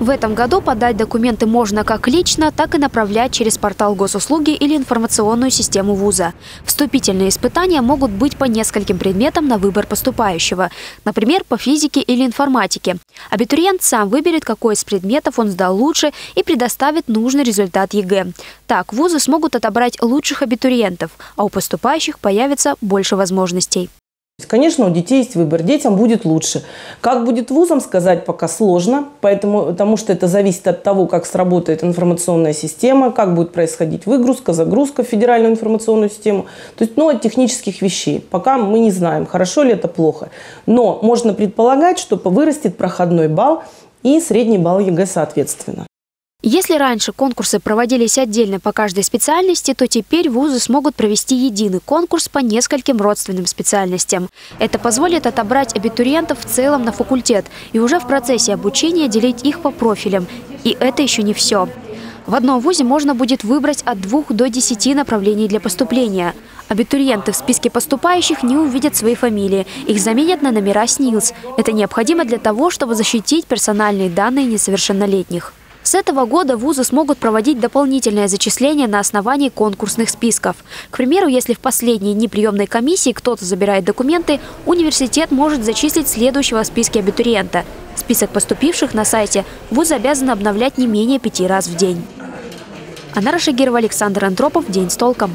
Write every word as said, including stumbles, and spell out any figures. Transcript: В этом году подать документы можно как лично, так и направлять через портал госуслуги или информационную систему вуза. Вступительные испытания могут быть по нескольким предметам на выбор поступающего, например, по физике или информатике. Абитуриент сам выберет, какой из предметов он сдал лучше, и предоставит нужный результат ЕГЭ. Так вузы смогут отобрать лучших абитуриентов, а у поступающих появится больше возможностей. Конечно, у детей есть выбор, детям будет лучше. Как будет вузам, сказать пока сложно, поэтому, потому что это зависит от того, как сработает информационная система, как будет происходить выгрузка, загрузка в федеральную информационную систему. То есть, ну, от технических вещей. Пока мы не знаем, хорошо ли это, плохо. Но можно предполагать, что вырастет проходной балл и средний балл ЕГЭ соответственно. Если раньше конкурсы проводились отдельно по каждой специальности, то теперь вузы смогут провести единый конкурс по нескольким родственным специальностям. Это позволит отобрать абитуриентов в целом на факультет и уже в процессе обучения делить их по профилям. И это еще не все. В одном вузе можно будет выбрать от двух до десяти направлений для поступления. Абитуриенты в списке поступающих не увидят свои фамилии. Их заменят на номера СНИЛС. Это необходимо для того, чтобы защитить персональные данные несовершеннолетних. С этого года вузы смогут проводить дополнительное зачисление на основании конкурсных списков. К примеру, если в последние дни приемной комиссии кто-то забирает документы, университет может зачислить следующего в списке абитуриента. Список поступивших на сайте вуз обязан обновлять не менее пяти раз в день. Анара Шагирова, Александр Андропов. День с толком.